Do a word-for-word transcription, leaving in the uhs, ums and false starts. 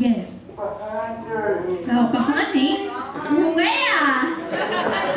Yeah. Behind me. Oh, behind me? Where?